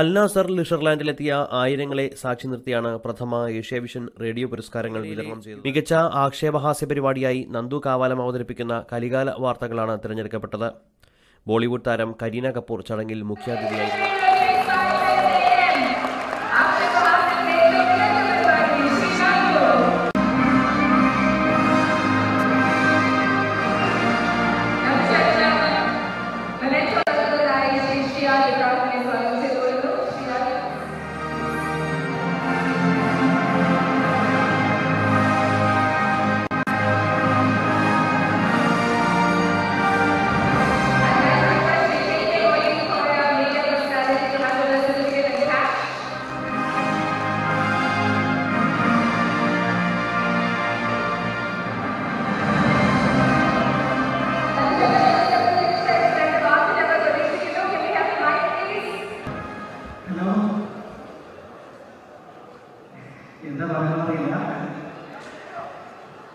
Al Nassr നെതർലാൻഡിലെത്തിയ ആയിരങ്ങളെ സാക്ഷി നിർത്തിയാണ് പ്രഥമ ഏഷ്യാവിഷൻ റേഡിയോ പുരസ്കാരങ്ങൾ വിതരണം ചെയ്തത്. മികച്ച ആക്ഷേപഹാസ്യ പരിപാടിയായി നന്ദു കാവാലം അവതരിപ്പിക്കുന്ന കലികാല വാർത്തകളാണ് തിരഞ്ഞെടുക്കപ്പെട്ടത്. ബോളിവുഡ് താരം കരീന കപൂർ ചടങ്ങിൽ മുഖ്യാതിഥിയായിരുന്നു.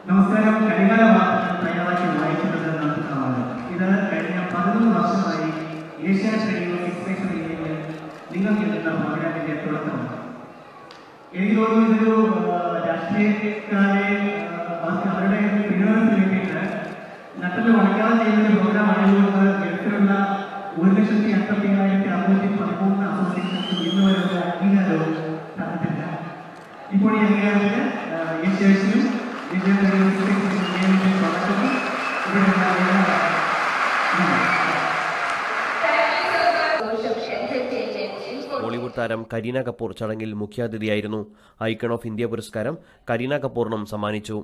നമസ്കാരം. കലികാല വാർത്തകൾ തയ്യാറാക്കി വായിക്കുന്നത് നന്ദു കവാലം. ഇത് കഴിഞ്ഞ 11 വർഷമായി ഏഷ്യാനെറ്റ് റേഡിയോ എക്സ്പ്രഷൻ നിങ്ങൾ കേൾക്കുന്ന പ്രോഗ്രാമിന്റെ തുടക്കമാണ്. എനിക്ക് തോന്നുന്നു ഇതൊരു രാഷ്ട്രീയക്കാരെ അവരുടെ വിനോദത്തിന് വേണ്ടിയിട്ട് നട്ടല് വളയ്ക്കാതെ ചെയ്യുന്ന പ്രോഗ്രാം ആയതുകൊണ്ട് എട്ടുള്ള 1,50,613 അസോസിയേഷൻസ് എന്നിവരുടെ അംഗീകാരവും തന്നിട്ടില്ല. ഇപ്പോൾ ഈ അംഗീകാരത്തിന് ഏഷ്യാവിഷനും ബോളിവുഡ് താരം കരീന കപൂർ ചടങ്ങിൽ മുഖ്യാതിഥിയായിരുന്നു. ഐക്കൺ ഓഫ് ഇന്ത്യ പുരസ്കാരം കരീന കപൂറിനും സമ്മാനിച്ചു.